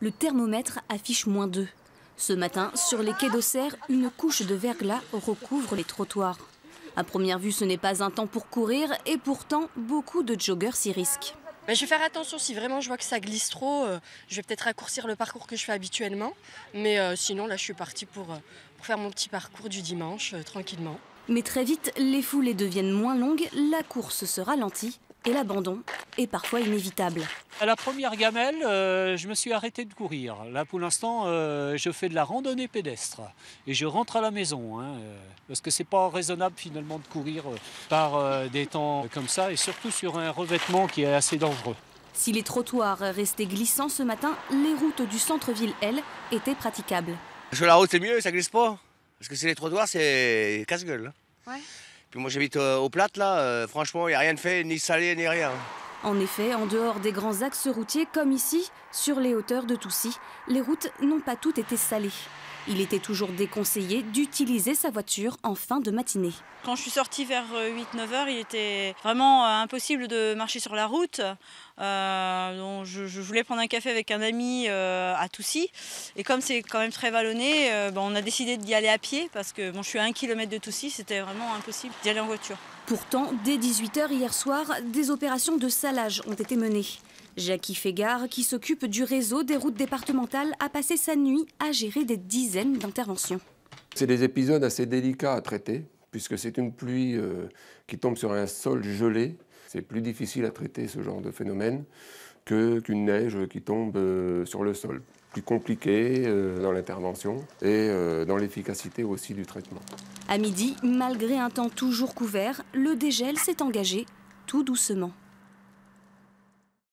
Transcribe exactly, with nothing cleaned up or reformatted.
le thermomètre affiche moins deux. Ce matin, sur les quais d'Auxerre, une couche de verglas recouvre les trottoirs. À première vue, ce n'est pas un temps pour courir et pourtant, beaucoup de joggeurs s'y risquent. Ben, je vais faire attention, si vraiment je vois que ça glisse trop, euh, je vais peut-être raccourcir le parcours que je fais habituellement. Mais euh, sinon, là, je suis partie pour, euh, pour faire mon petit parcours du dimanche, euh, tranquillement. Mais très vite, les foulées deviennent moins longues, la course se ralentit et l'abandon est parfois inévitable. À la première gamelle, euh, je me suis arrêté de courir. Là, pour l'instant, euh, je fais de la randonnée pédestre et je rentre à la maison. Hein, euh, parce que c'est pas raisonnable, finalement, de courir euh, par euh, des temps comme ça et surtout sur un revêtement qui est assez dangereux. Si les trottoirs restaient glissants ce matin, les routes du centre-ville, elles, étaient praticables. Sur la route, c'est mieux, ça glisse pas. Parce que c'est les trottoirs, c'est casse-gueule. Hein. Ouais. Puis moi, j'habite euh, aux Plates, là. Euh, franchement, il n'y a rien de fait, ni salé, ni rien. En effet, en dehors des grands axes routiers, comme ici, sur les hauteurs de Toucy, les routes n'ont pas toutes été salées. Il était toujours déconseillé d'utiliser sa voiture en fin de matinée. Quand je suis sortie vers huit neuf heures, il était vraiment impossible de marcher sur la route. Euh, donc je, je voulais prendre un café avec un ami euh, à Toucy. Et comme c'est quand même très vallonné, euh, ben on a décidé d'y aller à pied parce que bon, je suis à un kilomètre de Toucy, c'était vraiment impossible d'y aller en voiture. Pourtant, dès dix-huit heures hier soir, des opérations de salage ont été menées. Jacques Fégard, qui s'occupe du réseau des routes départementales, a passé sa nuit à gérer des dizaines d'interventions. C'est des épisodes assez délicats à traiter, puisque c'est une pluie euh, qui tombe sur un sol gelé. C'est plus difficile à traiter ce genre de phénomène que qu'une neige qui tombe euh, sur le sol. Plus compliqué euh, dans l'intervention et euh, dans l'efficacité aussi du traitement. À midi, malgré un temps toujours couvert, le dégel s'est engagé tout doucement.